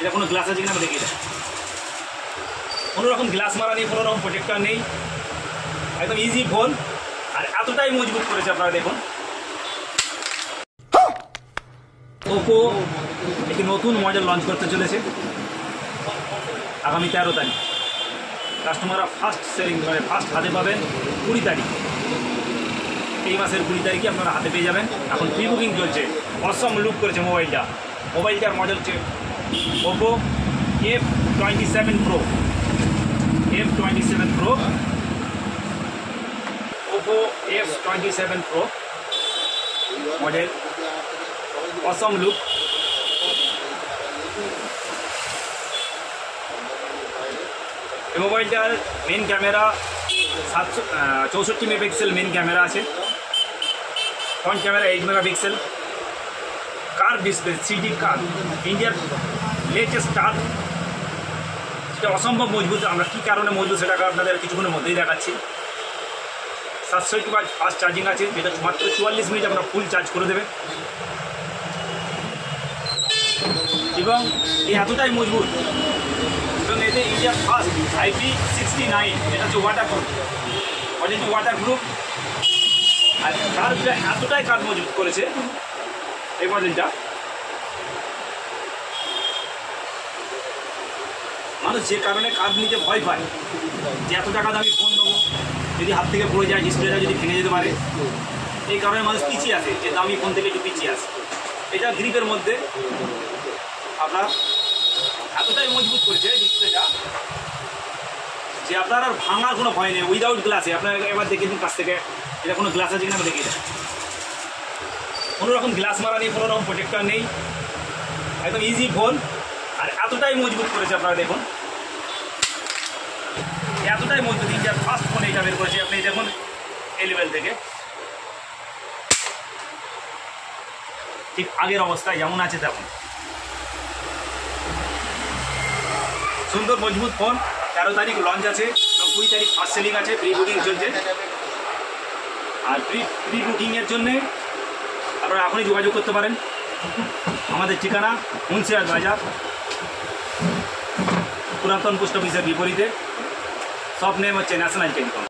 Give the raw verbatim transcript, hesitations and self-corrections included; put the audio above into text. এটা কোনো গ্লাস আছে কিনা আমি দেখি না, কোনো রকম গ্লাস মারা নেই, কোনো রকম প্রোটেক্টর নেই, একদম ইজি ফোন। আর এতটাই মজবুত করেছে আপনারা দেখুন, ওপো একটি নতুন মডেল লঞ্চ করতে চলেছে আগামী তেরো তারিখ। কাস্টমাররা ফার্স্ট সেলিং মানে ফার্স্ট হাতে পাবেন কুড়ি তারিখ, এই মাসের কুড়ি তারিখে আপনারা হাতে পেয়ে যাবেন। এখন প্রি বুকিং চলছে, অসম লুক করেছে মোবাইলটা। মোবাইলটার মডেল হচ্ছে Oppo F twenty seven pro, F twenty seven pro Oppo F twenty seven pro model, awesome look. এই মোবাইলটার মেন ক্যামেরা সাতশো চৌষট্টি মেগা পিক্সেল মেন ক্যামেরা আছে, front camera eight megapixel, curve display সিডি curve, ইন্ডিয়ার latest curve. সেটা অসম্ভব মজবুত, আমরা কী কারণে মজবুত সেটাকে আপনাদের কিছুক্ষণের মধ্যেই দেখাচ্ছি। সাতষট্টি ওয়াট ফাস্ট চার্জিং আছে, যেটা মাত্র চুয়াল্লিশ মিনিট আমরা ফুল চার্জ করে দেবে। এবং এই এতটাই মজবুত এবং এতে ইন্ডিয়ার ফার্স্ট আইপি সিক্সটি নাইন এটা হচ্ছে ওয়াটার প্রুফ, ওটা হচ্ছে ওয়াটার প্রুফ। আর কার্ভটা এতটাই কার্ভ মজবুত করেছে এই মডেলটা, মানুষ যে কারণে কার্ভ নিতে ভয় পায় যে এত টাকা দামি ফোন নেবো, যদি হাত থেকে পড়ে যায় ডিসপ্লেটা যদি ভেঙে যেতে পারে, এই কারণে মানুষ পিছিয়ে আসে, যে দামি ফোন থেকে একটু পিছিয়ে আসে। এটা গ্রিপের মধ্যে আপনার এতটাই মজবুত করেছে ডিসপ্লেটা যে আপনার আর ভাঙার কোনো ভয় নেই উইদাউট গ্লাসে। আপনার এবার দেখে দিন কাছ থেকে এটা কোনো গ্লাস আছে কিনা আমি দেখি না, কোনো রকম গ্লাস মারা নেই, কোনো রকম প্রোটেক্টর নেই, একদম ইজি ফোন। আর এতটাই মজবুত করেছে আপনারা দেখুন, এতটাই মজবুত ইন্ডিয়ার ফার্স্ট ফোন এটা বের করেছে। আপনি দেখুন এই লেভেল থেকে ঠিক আগের অবস্থায় যেমন আছে তেমন সুন্দর মজবুত ফোন। তেরো তারিখ লঞ্চ আছে এবং কুড়ি তারিখ ফার্স্ট সেলিং আছে, প্রি বুকিং চলছে। আর প্রি প্রি বুকিংয়ের জন্যে আপনারা এখনই যোগাযোগ করতে পারেন। আমাদের ঠিকানা মুন্সিরহাট বাজার, পুরাতন পোস্ট অফিসের বিপরীতে। সব নেম হচ্ছে ন্যাশনাল টেলিকম।